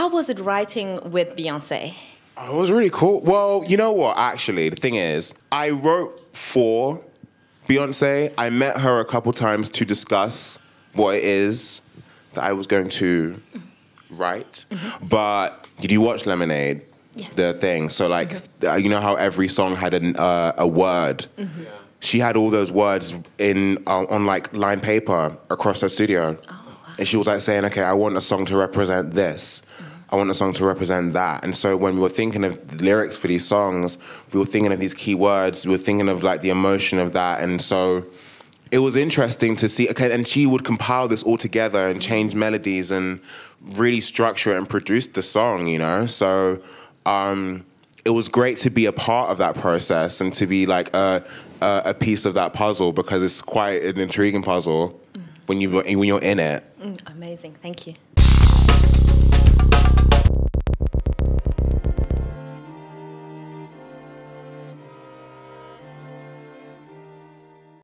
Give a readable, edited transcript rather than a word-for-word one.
How was it writing with Beyoncé? Oh, it was really cool. Well, you know what, actually, the thing is, I wrote for Beyoncé. I met her a couple times to discuss what it is that I was going to write. But did you watch Lemonade? Yes. The thing. So, like, you know how every song had a word? Mm-hmm. Yeah. She had all those words in on, like, lined paper across her studio. Oh, wow. And she was, like, saying, okay, I want a song to represent this. I want a song to represent that. And so when we were thinking of the lyrics for these songs, we were thinking of these key words, we were thinking of like the emotion of that. And so it was interesting to see, okay, and she would compile this all together and change melodies and really structure it and produce the song, you know? So it was great to be a part of that process and to be like a piece of that puzzle, because it's quite an intriguing puzzle when you're in it. Amazing, thank you.